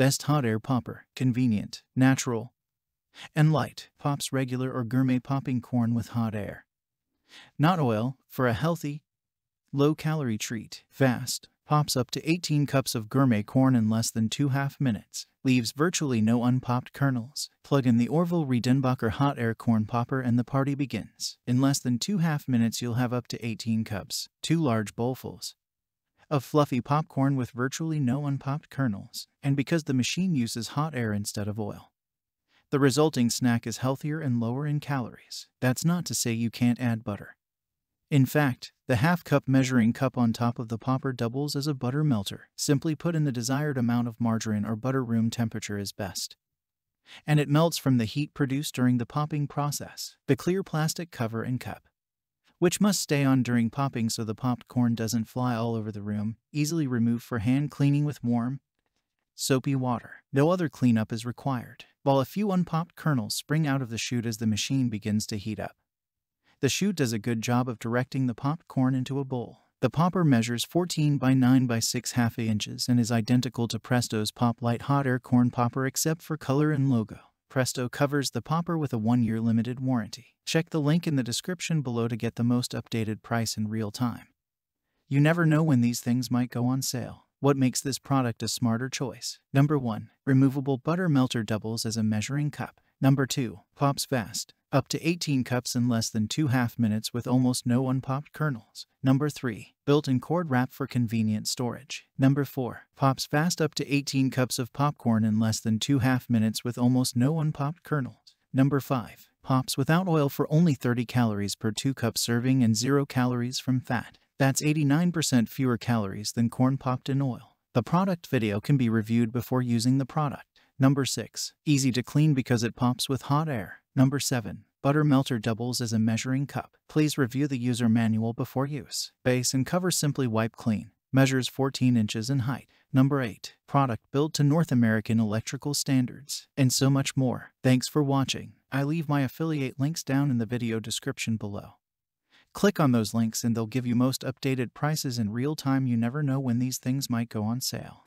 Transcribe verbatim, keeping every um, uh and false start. Best hot air popper. Convenient, natural, and light. Pops regular or gourmet popping corn with hot air. Not oil, for a healthy, low-calorie treat. Fast. Pops up to eighteen cups of gourmet corn in less than two half minutes. Leaves virtually no unpopped kernels. Plug in the Orville Redenbacher hot air corn popper and the party begins. In less than two half minutes you'll have up to eighteen cups, two large bowlfuls, of fluffy popcorn with virtually no unpopped kernels. And because the machine uses hot air instead of oil, the resulting snack is healthier and lower in calories. That's not to say you can't add butter. In fact, the half-cup measuring cup on top of the popper doubles as a butter melter. Simply put in the desired amount of margarine or butter, room temperature is best, and it melts from the heat produced during the popping process. The clear plastic cover and cup, which must stay on during popping so the popped corn doesn't fly all over the room, easily removed for hand cleaning with warm, soapy water. No other cleanup is required. While a few unpopped kernels spring out of the chute as the machine begins to heat up, the chute does a good job of directing the popped corn into a bowl. The popper measures fourteen by nine by six half inches and is identical to Presto's PopLite hot air corn popper except for color and logo. Presto covers the popper with a one-year limited warranty. Check the link in the description below to get the most updated price in real time. You never know when these things might go on sale. What makes this product a smarter choice? Number one. Removable butter melter doubles as a measuring cup. Number two. Pops fast. Up to eighteen cups in less than two half minutes with almost no unpopped kernels. Number three. Built-in cord wrap for convenient storage. Number four. Pops fast up to eighteen cups of popcorn in less than two half minutes with almost no unpopped kernels. Number five. Pops without oil for only thirty calories per two cup serving and zero calories from fat. That's eighty-nine percent fewer calories than corn popped in oil. The product video can be reviewed before using the product. Number six. Easy to clean because it pops with hot air. Number seven. Butter melter doubles as a measuring cup. Please review the user manual before use. Base and cover simply wipe clean. Measures fourteen inches in height. Number eight. Product built to North American electrical standards. And so much more. Thanks for watching. I leave my affiliate links down in the video description below. Click on those links and they'll give you most updated prices in real time. You never know when these things might go on sale.